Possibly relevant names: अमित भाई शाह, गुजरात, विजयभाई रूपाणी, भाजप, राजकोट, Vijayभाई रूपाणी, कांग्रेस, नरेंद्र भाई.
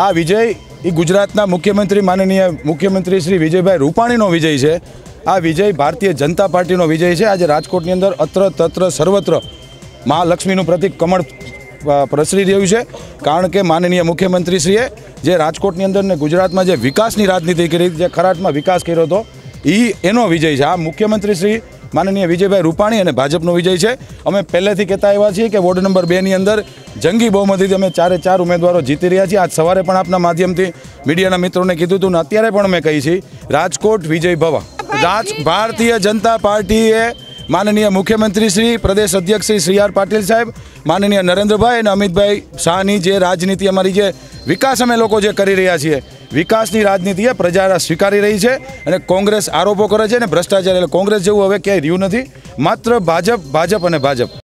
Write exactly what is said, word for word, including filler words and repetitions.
आ विजय गुजरातना मुख्यमंत्री माननीय मुख्यमंत्री श्री विजयभाई रूपाणीनो विजय है। आ विजय भारतीय जनता पार्टीनो विजय है। आज राजकोटनी अंदर अत्र तत्र सर्वत्र महालक्ष्मीनु प्रतीक कमळ प्रसरी रह्युं छे, कारण के माननीय मुख्यमंत्रीश्रीए जे राजकोटनी अंदर ने गुजरात में जे विकासनी राजनीति करी, जे खराटमां विकास कर्यो हतो, ई एनो विजय है। आ मुख्यमंत्रीश्री माननीय विजयभाई रूपाणी और भाजपनो विजय है। अमे पहलेथी कहता आव्या छीए के वोर्ड नंबर बे नी अंदर जंगी बहुमतीथी अमे चारे चार उम्मीदवारों जीती रह्या छीए। आज सवारे पण आपना माध्यमथी मीडियाना मित्रोने कीधुं हतुं, अत्यारे पण अमे कही छीए राजकोट विजय भवा। राज भारतीय जनता पार्टीए माननीय मुख्यमंत्री श्री प्रदेश अध्यक्ष श्री श्री आर पटेल साहब, माननीय नरेंद्र भाई और अमित भाई शाह नी जे राजनीति अमारी जे विकास अमे लोको जे करी रह्या छीए, विकासनी राजनीति है प्रजा स्वीकारी रही है। और कांग्रेस आरोपों करे छे ने भ्रष्टाचार, कांग्रेस जेवुं हवे क्यांय रह्युं नथी, मात्र भाजप भाजप और भाजप।